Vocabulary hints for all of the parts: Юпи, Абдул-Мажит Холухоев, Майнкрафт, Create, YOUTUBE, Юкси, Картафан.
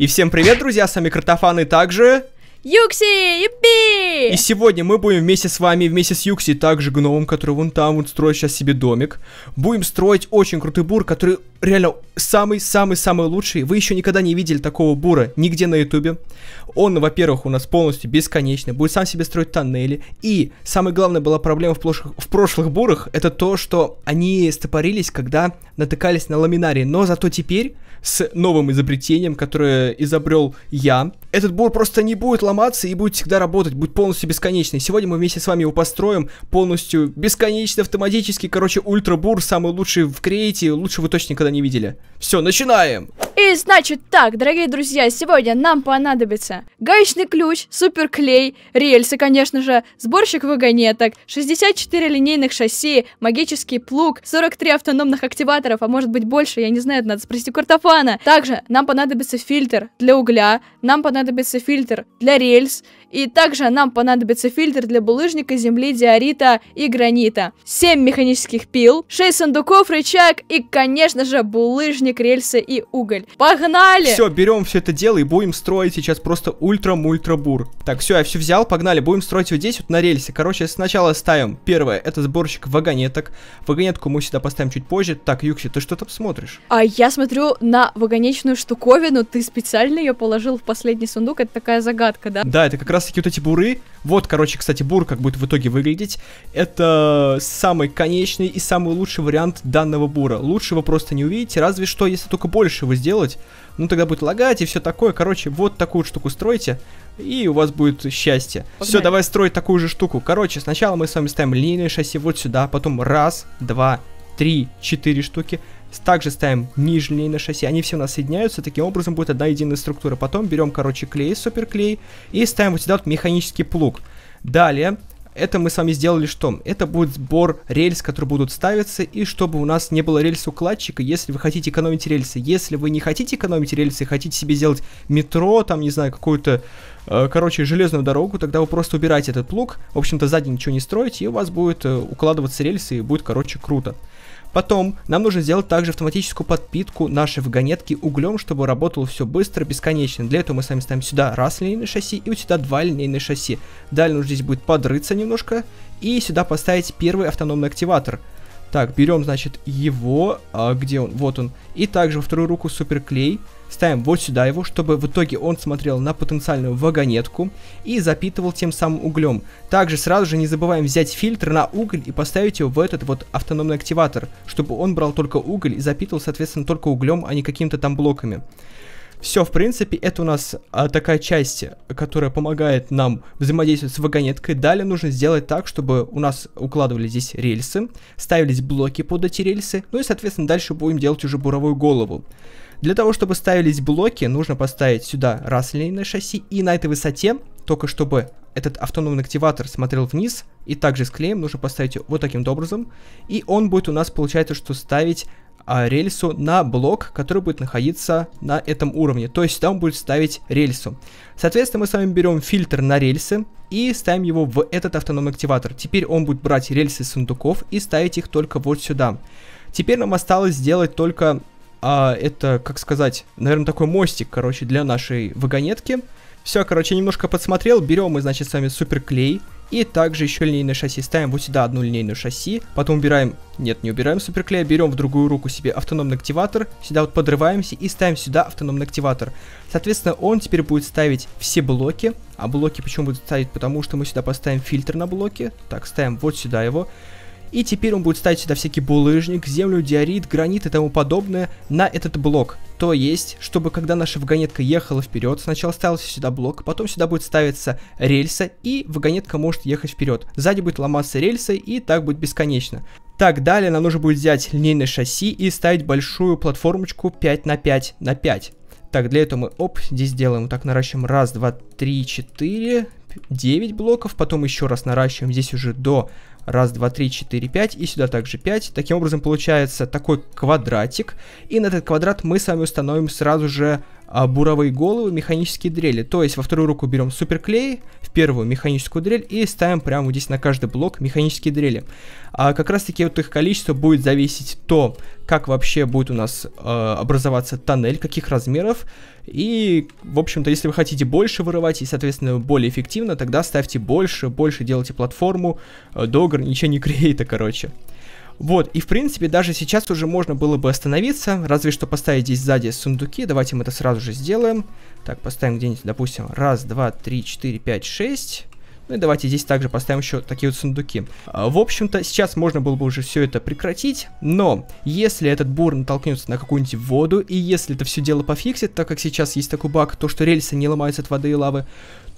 И всем привет, друзья, с вами Картафан и также... Юкси, Юпи! И сегодня мы будем вместе с вами, вместе с Юкси, также гномом, который вон там вот строит сейчас себе домик, будем строить очень крутой бур, который реально самый-самый-самый лучший. Вы еще никогда не видели такого бура нигде на ютубе. Он, во-первых, у нас полностью бесконечный, будет сам себе строить тоннели. И самая главная была проблема в прошлых бурах, это то, что они стопорились, когда натыкались на ламинарии. Но зато теперь, с новым изобретением, которое изобрел я, этот бур просто не будет ломаться и будет всегда работать, будет полностью бесконечный. Сегодня мы вместе с вами его построим полностью бесконечно, автоматически. Короче, ультрабур, самый лучший в Create, лучше вы точно никогда не видели. Все, начинаем! И значит так, дорогие друзья, сегодня нам понадобится гаечный ключ, суперклей, рельсы, конечно же, сборщик вагонеток, 64 линейных шасси, магический плуг, 43 автономных активаторов, а может быть больше, я не знаю, надо спросить у Картофана. Также нам понадобится фильтр для угля, нам понадобится фильтр для рельс, и также нам понадобится фильтр для булыжника, земли, диорита и гранита, 7 механических пил, 6 сундуков, рычаг и, конечно же, булыжник, рельсы и уголь. Погнали! Все, берем все это дело и будем строить сейчас просто ультра-мультра-бур. Так, все, я все взял, погнали, будем строить вот здесь вот на рельсе. Короче, сначала ставим первое, это сборщик вагонеток. Вагонетку мы сюда поставим чуть позже. Так, Юкси, ты что там смотришь? А я смотрю на вагонечную штуковину, ты специально ее положил в последний сундук, это такая загадка, да? Да, это как раз такие вот эти буры. Вот, короче, кстати, бур как будет в итоге выглядеть. Это самый конечный и самый лучший вариант данного бура. Лучше вы просто не увидите, разве что, если только больше его сделать. Ну, тогда будет лагать и все такое. Короче, вот такую штуку стройте, и у вас будет счастье. Все, давай строить такую же штуку. Короче, сначала мы с вами ставим линейное шасси вот сюда, потом раз, два, три, четыре штуки. Также ставим нижние шасси, они все у нас соединяются, таким образом будет одна единая структура. Потом берем, короче, клей, суперклей, и ставим вот сюда вот механический плуг. Далее, это мы с вами сделали что? Это будет сбор рельс, которые будут ставиться, и чтобы у нас не было рельс-укладчика, если вы хотите экономить рельсы. Если вы не хотите экономить рельсы, хотите себе сделать метро, там, не знаю, какую-то, короче, железную дорогу, тогда вы просто убираете этот плуг, в общем-то, сзади ничего не строите, и у вас будет укладываться рельсы, и будет, короче, круто. Потом нам нужно сделать также автоматическую подпитку нашей вагонетки углем, чтобы работало все быстро, бесконечно. Для этого мы с вами ставим сюда раз линейное шасси и вот сюда два линейные шасси. Далее нужно здесь будет подрыться немножко и сюда поставить первый автономный активатор. Так, берем, значит, его, где он? Вот он. И также во вторую руку суперклей. Ставим вот сюда его, чтобы в итоге он смотрел на потенциальную вагонетку и запитывал тем самым углем. Также сразу же не забываем взять фильтр на уголь и поставить его в этот вот автономный активатор, чтобы он брал только уголь и запитывал, соответственно, только углем, а не какими-то там блоками. Все, в принципе, это у нас такая часть, которая помогает нам взаимодействовать с вагонеткой. Далее нужно сделать так, чтобы у нас укладывали здесь рельсы, ставились блоки под эти рельсы, ну и, соответственно, дальше будем делать уже буровую голову. Для того, чтобы ставились блоки, нужно поставить сюда раз линейное шасси, и на этой высоте, только чтобы этот автономный активатор смотрел вниз, и также с клеем нужно поставить вот таким образом, и он будет у нас, получается, что ставить рельсу на блок, который будет находиться на этом уровне. То есть сюда он будет ставить рельсу. Соответственно, мы с вами берем фильтр на рельсы и ставим его в этот автономный активатор. Теперь он будет брать рельсы из сундуков и ставить их только вот сюда. Теперь нам осталось сделать только... это, как сказать, наверное, такой мостик, короче, для нашей вагонетки. Все, короче, немножко подсмотрел. Берем мы, значит, с вами суперклей. И также еще линейное шасси. Ставим вот сюда одну линейную шасси. Потом убираем... Нет, не убираем суперклей. Берем в другую руку себе автономный активатор. Сюда вот подрываемся и ставим сюда автономный активатор. Соответственно, он теперь будет ставить все блоки. А блоки почему будет ставить? Потому что мы сюда поставим фильтр на блоки. Так, ставим вот сюда его. И теперь он будет ставить сюда всякий булыжник, землю, диорит, гранит и тому подобное на этот блок. То есть, чтобы когда наша вагонетка ехала вперед, сначала ставился сюда блок, потом сюда будет ставиться рельса, и вагонетка может ехать вперед. Сзади будет ломаться рельса, и так будет бесконечно. Так, далее нам нужно будет взять линейное шасси и ставить большую платформочку 5 на 5 на 5. Так, для этого мы, оп, здесь делаем, вот так наращиваем, раз, два, три, четыре, 9 блоков, потом еще раз наращиваем здесь уже до 1, 2, 3, 4, 5 и сюда также 5. Таким образом получается такой квадратик, и на этот квадрат мы с вами установим сразу же буровые головы, механические дрели. То есть во вторую руку берем суперклей, в первую механическую дрель и ставим прямо вот здесь на каждый блок механические дрели. А как раз таки вот их количество будет зависеть то, как вообще будет у нас образоваться тоннель, каких размеров. И, в общем-то, если вы хотите больше вырывать и, соответственно, более эффективно, тогда ставьте больше делайте платформу до ограничений Create, короче. Вот, и в принципе даже сейчас уже можно было бы остановиться, разве что поставить здесь сзади сундуки. Давайте мы это сразу же сделаем. Так, поставим где-нибудь, допустим, 1, 2, 3, 4, 5, 6. Ну и давайте здесь также поставим еще такие вот сундуки. В общем-то, сейчас можно было бы уже все это прекратить, но если этот бур натолкнется на какую-нибудь воду, и если это все дело пофиксит, так как сейчас есть такой баг, то что рельсы не ломаются от воды и лавы,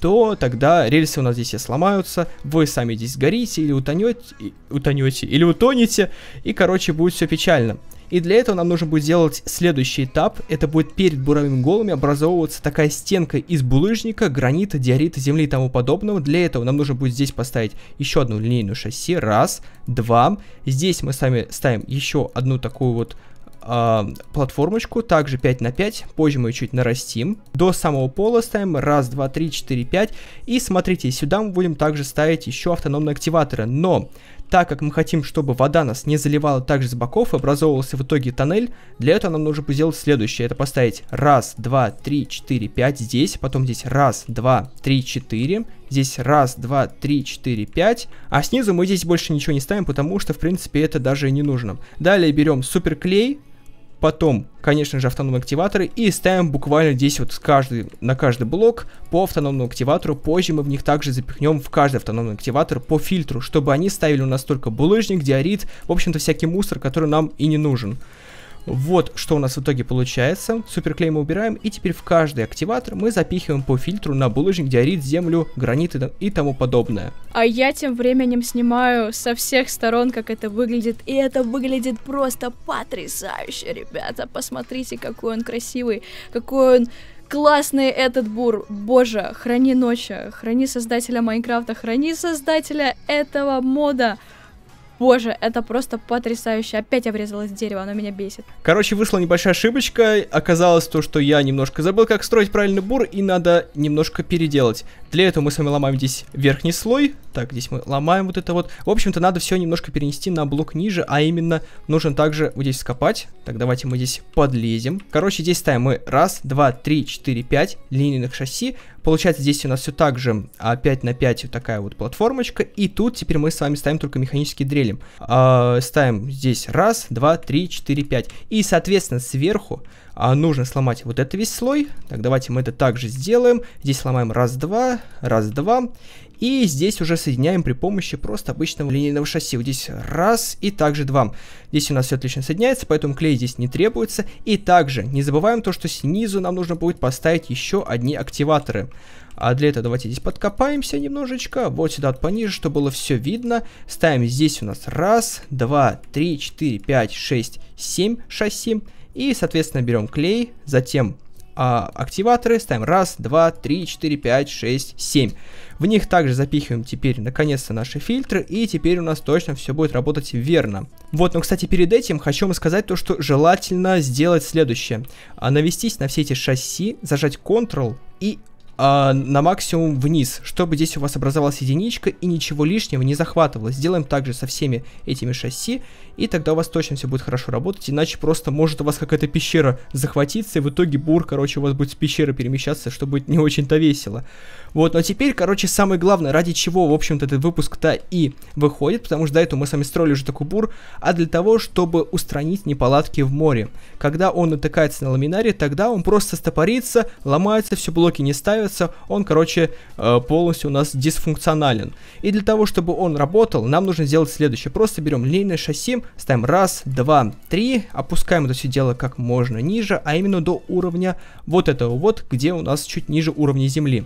то тогда рельсы у нас здесь все сломаются, вы сами здесь горите или утонете, и, короче, будет все печально. И для этого нам нужно будет сделать следующий этап. Это будет перед буровыми головами образовываться такая стенка из булыжника, гранита, диорита, земли и тому подобного. Для этого нам нужно будет здесь поставить еще одну линейную шасси. 1, 2. Здесь мы сами ставим еще одну такую вот платформочку. Также 5 на 5. Позже мы ее чуть нарастим. До самого пола ставим 1, 2, 3, 4, 5. И смотрите, сюда мы будем также ставить еще автономные активаторы. Но так как мы хотим, чтобы вода нас не заливала также с боков и образовывался в итоге тоннель, для этого нам нужно будет сделать следующее. Это поставить 1, 2, 3, 4, 5 здесь, потом здесь 1, 2, 3, 4, здесь 1, 2, 3, 4, 5, а снизу мы здесь больше ничего не ставим, потому что, в принципе, это даже не нужно. Далее берем суперклей, потом, конечно же, автономные активаторы, и ставим буквально здесь вот на каждый блок по автономному активатору. Позже мы в них также запихнем в каждый автономный активатор по фильтру, чтобы они ставили у нас только булыжник, диорит, в общем-то, всякий мусор, который нам и не нужен. Вот что у нас в итоге получается. Суперклей мы убираем, и теперь в каждый активатор мы запихиваем по фильтру на булыжник, диорит, землю, гранит и тому подобное. А я тем временем снимаю со всех сторон, как это выглядит. И это выглядит просто потрясающе, ребята. Посмотрите, какой он красивый, какой он классный этот бур. Боже, храни ночи, храни создателя Майнкрафта, храни создателя этого мода. Боже, это просто потрясающе. Опять я врезалась в дерево, оно меня бесит. Короче, вышла небольшая ошибочка. Оказалось то, что я немножко забыл, как строить правильный бур, и надо немножко переделать. Для этого мы с вами ломаем здесь верхний слой. Так, здесь мы ломаем вот это вот. В общем-то, надо все немножко перенести на блок ниже, а именно нужно также вот здесь скопать. Так, давайте мы здесь подлезем. Короче, здесь ставим мы 1, 2, 3, 4, 5 линейных шасси. Получается, здесь у нас все так же 5 на 5 вот такая вот платформочка. И тут теперь мы с вами ставим только механические дрели. Ставим здесь 1, 2, 3, 4, 5. И, соответственно, сверху нужно сломать вот этот весь слой. Так, давайте мы это также сделаем. Здесь сломаем 1, 2, 1, 2. И здесь уже соединяем при помощи просто обычного линейного шасси. Вот здесь 1 и также 2. Здесь у нас все отлично соединяется, поэтому клей здесь не требуется. И также не забываем то, что снизу нам нужно будет поставить еще одни активаторы. А для этого давайте здесь подкопаемся немножечко. Вот сюда пониже, чтобы было все видно. Ставим здесь у нас 1, 2, 3, 4, 5, 6, 7 шасси. И, соответственно, берем клей, затем активаторы, ставим 1, 2, 3, 4, 5, 6, 7. В них также запихиваем теперь наконец-то наши фильтры, и теперь у нас точно все будет работать верно. Вот, но, кстати, перед этим хочу вам сказать то, что желательно сделать следующее. Навестись на все эти шасси, зажать Ctrl и на максимум вниз, чтобы здесь у вас образовалась единичка и ничего лишнего не захватывалось. Сделаем также со всеми этими шасси, и тогда у вас точно все будет хорошо работать, иначе просто может у вас какая-то пещера захватиться, и в итоге бур, короче, у вас будет с пещеры перемещаться, что будет не очень-то весело. Вот, но теперь, короче, самое главное, ради чего, в общем-то, этот выпуск-то и выходит, потому что до этого мы с вами строили уже такой бур, а для того, чтобы устранить неполадки в море. Когда он натыкается на ламинаре, тогда он просто стопорится, ломается, все блоки не ставят, он, короче, полностью у нас дисфункционален. И для того, чтобы он работал, нам нужно сделать следующее. Просто берем линейное шасси, ставим 1, 2, 3, опускаем это все дело как можно ниже, а именно до уровня вот этого вот, где у нас чуть ниже уровня земли.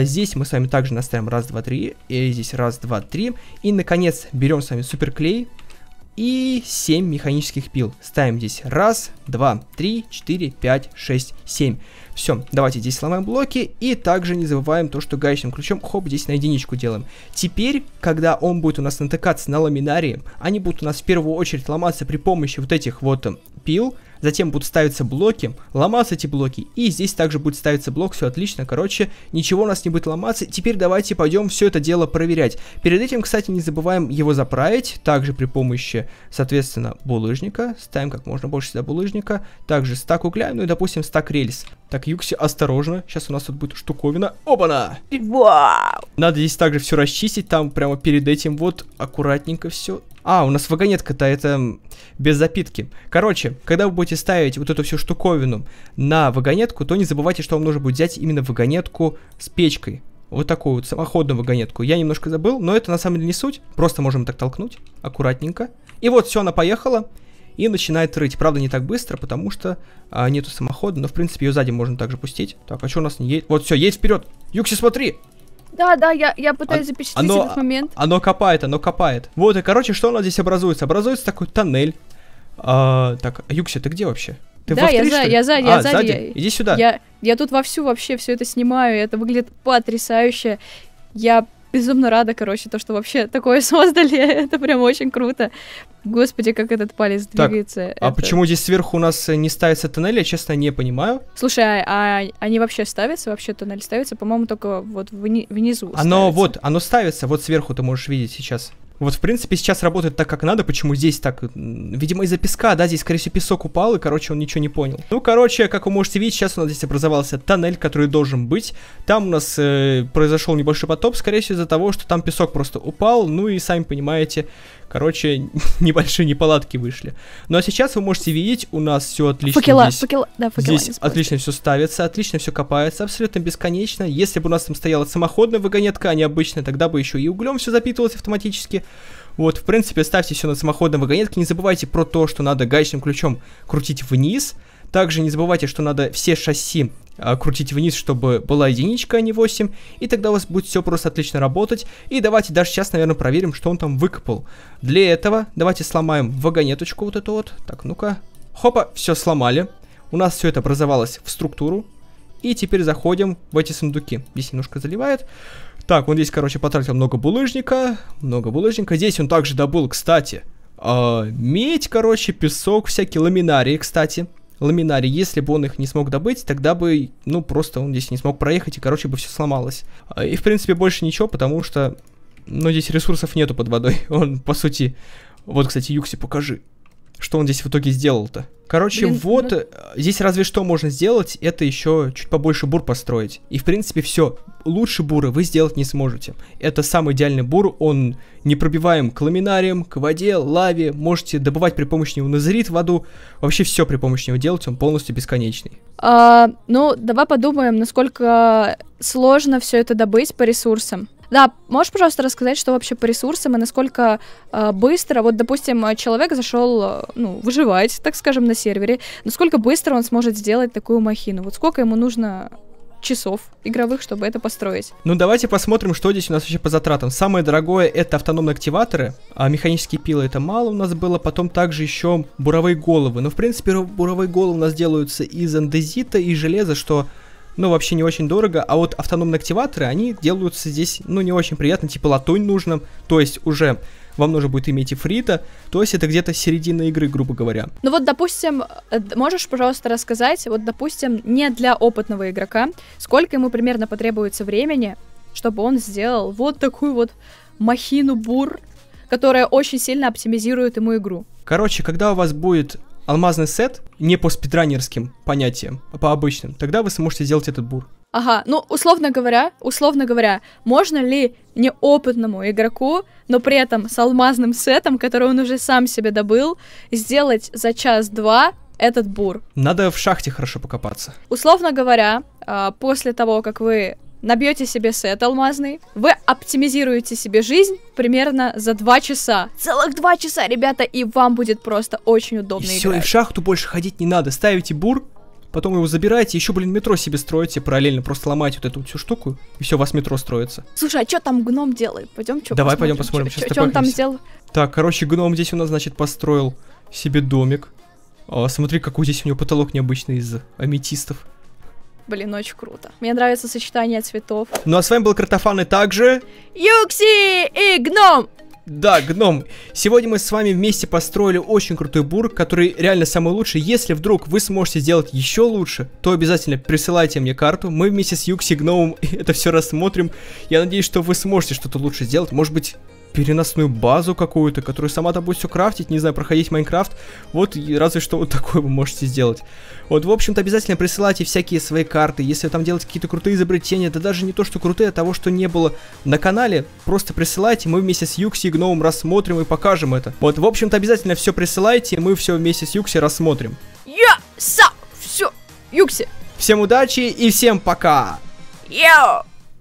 Здесь мы с вами также наставим 1, 2, 3, и здесь 1, 2, 3. И, наконец, берем с вами суперклей и 7 механических пил. Ставим здесь 1, 2, 3. 2, 3, 4, 5, 6, 7. Все, давайте здесь сломаем блоки. И также не забываем то, что гаечным ключом, хоп, здесь на единичку делаем. Теперь, когда он будет у нас натыкаться на ламинарии, они будут у нас в первую очередь ломаться при помощи вот этих вот пил. Затем будут ставиться блоки, ломаться эти блоки. И здесь также будет ставиться блок, все отлично. Короче, ничего у нас не будет ломаться. Теперь давайте пойдем все это дело проверять. Перед этим, кстати, не забываем его заправить. Также при помощи, соответственно, булыжника. Ставим как можно больше сюда булыжника. Также стак угля, ну и, допустим, стак рельс. Так, Юкси, осторожно. Сейчас у нас тут будет штуковина. Опа-на! Вау! Надо здесь также все расчистить. Там прямо перед этим вот аккуратненько все. А, у нас вагонетка-то это без запитки. Короче, когда вы будете ставить вот эту всю штуковину на вагонетку, то не забывайте, что вам нужно будет взять именно вагонетку с печкой. Вот такую вот самоходную вагонетку. Я немножко забыл, но это на самом деле не суть. Просто можем так толкнуть, аккуратненько. И вот, все, она поехала. И начинает рыть. Правда, не так быстро, потому что нету самохода. Но, в принципе, ее сзади можно также пустить. Так, а что у нас не едет? Вот, все, едет вперед. Юкси, смотри! Да, я пытаюсь запечатлеть этот момент. Оно копает. Вот, и, короче, что у нас здесь образуется? Образуется такой тоннель. Так, Юкси, ты где вообще? Ты да, я сзади. Иди сюда. Я тут вовсю вообще все это снимаю, это выглядит потрясающе. Я безумно рада, короче, то, что вообще такое создали. Это прям очень круто. Господи, как этот палец двигается. А почему здесь сверху у нас не ставится тоннель, я, честно, не понимаю. Слушай, а они вообще ставятся? Вообще тоннель ставится? По-моему, только вот внизу. Оно ставится, вот сверху ты можешь видеть сейчас. Вот, в принципе, сейчас работает так, как надо. Почему здесь так? Видимо, из-за песка, да? Здесь, скорее всего, песок упал, и, короче, он ничего не понял. Ну, короче, как вы можете видеть, сейчас у нас здесь образовался тоннель, который должен быть. Там у нас произошел небольшой потоп, скорее всего, из-за того, что там песок просто упал. Ну, и сами понимаете, короче, небольшие неполадки вышли. Ну, а сейчас вы можете видеть, у нас все отлично. Факела, здесь отлично все ставится, отлично все копается, абсолютно бесконечно. Если бы у нас там стояла самоходная вагонетка, а не обычная, тогда бы еще и углем все запитывалось автоматически. Вот, в принципе, ставьте все на самоходной вагонетке. Не забывайте про то, что надо гаечным ключом крутить вниз. Также не забывайте, что надо все шасси крутить вниз, чтобы была единичка, а не 8. И тогда у вас будет все просто отлично работать. И давайте даже сейчас, наверное, проверим, что он там выкопал. Для этого давайте сломаем вагонеточку вот эту вот. Так, ну-ка. Хопа, все сломали. У нас все это образовалось в структуру. И теперь заходим в эти сундуки. Здесь немножко заливает. Так, он здесь, короче, потратил много булыжника. Здесь он также добыл, кстати, медь, короче, песок, всякие ламинарии, кстати. Ламинарии, если бы он их не смог добыть, тогда бы, ну, просто он здесь не смог проехать, и, короче, бы все сломалось. И, в принципе, больше ничего, потому что, ну, здесь ресурсов нету под водой. Он, по сути... Вот, кстати, Юкси, покажи, что он здесь в итоге сделал-то. Короче, здесь разве что можно сделать, это еще чуть побольше бур построить. И, в принципе, все. Лучше буры вы сделать не сможете. Это самый идеальный бур, он непробиваем к ламинариям, к воде, лаве. Можете добывать при помощи него назрит воду. Вообще все при помощи него делать, он полностью бесконечный. Ну, давай подумаем, насколько сложно все это добыть по ресурсам. Да, можешь, пожалуйста, рассказать, что вообще по ресурсам и насколько быстро, вот, допустим, человек зашел, ну, выживать, так скажем, на сервере, насколько быстро он сможет сделать такую махину? Вот сколько ему нужно часов игровых, чтобы это построить? Ну, давайте посмотрим, что здесь у нас вообще по затратам. Самое дорогое — это автономные активаторы, а механические пилы — это мало у нас было, потом также еще буровые головы. Но, в принципе, буровые головы у нас делаются из андезита и железа, что... Ну, вообще не очень дорого, а вот автономные активаторы, они делаются здесь, ну, не очень приятно, типа латунь нужно, то есть уже вам нужно будет иметь эфрита, то есть это где-то середина игры, грубо говоря. Ну вот, допустим, можешь, пожалуйста, рассказать, вот, допустим, не для опытного игрока, сколько ему примерно потребуется времени, чтобы он сделал вот такую вот махину бур, которая очень сильно оптимизирует ему игру? Короче, когда у вас будет... алмазный сет, не по спидранерским понятиям, а по обычным, тогда вы сможете сделать этот бур. Ага, ну, условно говоря, можно ли неопытному игроку, но при этом с алмазным сетом, который он уже сам себе добыл, сделать за час-два этот бур? Надо в шахте хорошо покопаться. Условно говоря, после того, как вы набьете себе сет алмазный, вы оптимизируете себе жизнь примерно за 2 часа. Целых 2 часа, ребята, и вам будет просто очень удобно играть. Все, и в шахту больше ходить не надо. Ставите бур, потом его забираете, еще, блин, метро себе строите параллельно, просто ломаете вот эту всю штуку, и все, у вас метро строится. Слушай, а что там гном делает? Давай пойдем посмотрим, что он там сделал. Так, короче, гном здесь у нас, значит, построил себе домик. О, смотри, какой здесь у него потолок необычный из аметистов. Блин, очень круто. Мне нравится сочетание цветов. Ну а с вами был Картафан и также... Юкси и Гном! Да, Гном. Сегодня мы с вами вместе построили очень крутой бург, который реально самый лучший. Если вдруг вы сможете сделать еще лучше, то обязательно присылайте мне карту. Мы вместе с Юкси и Гномом это все рассмотрим. Я надеюсь, что вы сможете что-то лучше сделать. Может быть... переносную базу какую-то, которую сама-то будет все крафтить, не знаю, проходить Майнкрафт. Вот, разве что вот такое вы можете сделать. Вот, в общем-то, обязательно присылайте всякие свои карты, если там делать какие-то крутые изобретения, да даже не то, что крутые, а того, что не было на канале, просто присылайте, мы вместе с Юкси и Гномом рассмотрим и покажем это. Вот, в общем-то, обязательно все присылайте, мы все вместе с Юкси рассмотрим. Я сам все, Юкси. Всем удачи и всем пока. Йоу.